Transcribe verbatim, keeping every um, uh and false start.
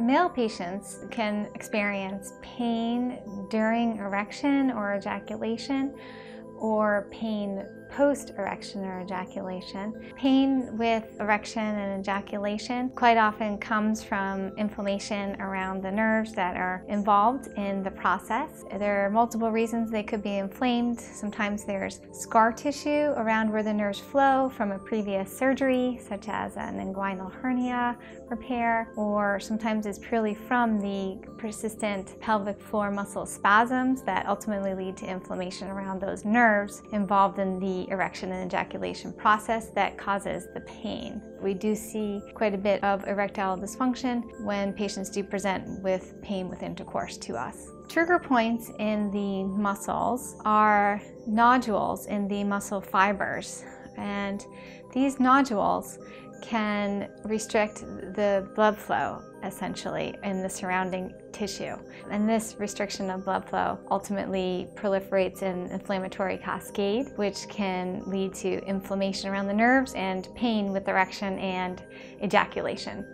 Male patients can experience pain during erection or ejaculation, or pain post-erection or ejaculation. Pain with erection and ejaculation quite often comes from inflammation around the nerves that are involved in the process. There are multiple reasons they could be inflamed. Sometimes there's scar tissue around where the nerves flow from a previous surgery, such as an inguinal hernia repair, or sometimes it's purely from the persistent pelvic floor muscle spasms that ultimately lead to inflammation around those nerves involved in the erection and ejaculation process that causes the pain. We do see quite a bit of erectile dysfunction when patients do present with pain with intercourse to us. Trigger points in the muscles are nodules in the muscle fibers, and these nodules can restrict the blood flow essentially in the surrounding tissue. And this restriction of blood flow ultimately proliferates an inflammatory cascade, which can lead to inflammation around the nerves and pain with erection and ejaculation.